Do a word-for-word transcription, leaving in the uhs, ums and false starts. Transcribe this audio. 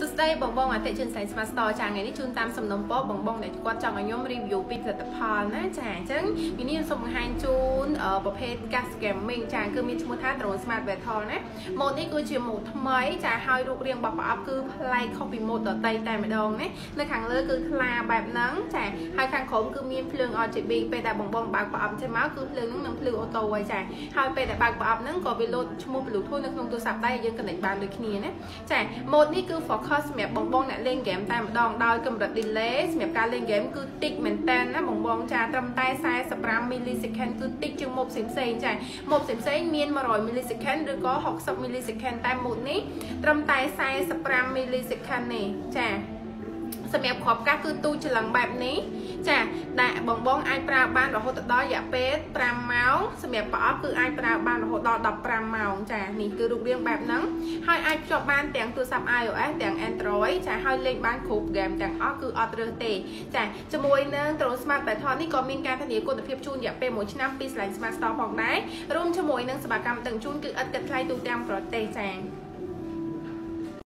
Today, bong bong at the Science Master channel. This chun tam some number bong bong that quite chong and review pizza the pan. You need some hand chun a gas gaming chang could meet Mutatron smart beton. Monique Mot my high rook ring bop up like copy motor tay time at all. The can look clam by nung chang. I can call good mean plung or to be better bong bong back up to mouth good plung and plug or tow chang. How better back up nung go below to move blue to to sap die you can like band the keen. Chang Monique for mẹ bong bong đã lên game tay một đòn đôi cầm đập delay mẹ cá lên game cứ tích mình tên á bong bong trà tâm tay sai sắp millisecond cứ tích chừng một xím xí chạy một xím xí miên mà rồi millisecond được có học sắp millisecond tay một ní tâm tay sai sắp millisecond này chà sắp mẹ khóa cá cứ tu cho lần bạp ní chà đại bong bong ai pra ban rồi hốt đó dạ pê pram máu sắp mẹ bỏ cứ ai pra ban rồi hốt đó đọc pram máu chà ní cứ rụng riêng bạp nắng hai ai cho ban tiếng tôi sắp ai rồi tiếng Android chả hai lên ban khúc game tiếng ó cứ Android chả cho môi nâng trốn smart bài thoại ní có miên ca thanh niên cô tập phim chun dẹp về mỗi năm pizza smart store phòng đấy room cho môi nâng sập cam từng chun cứ ất cật thay tụ tem pro tây chàng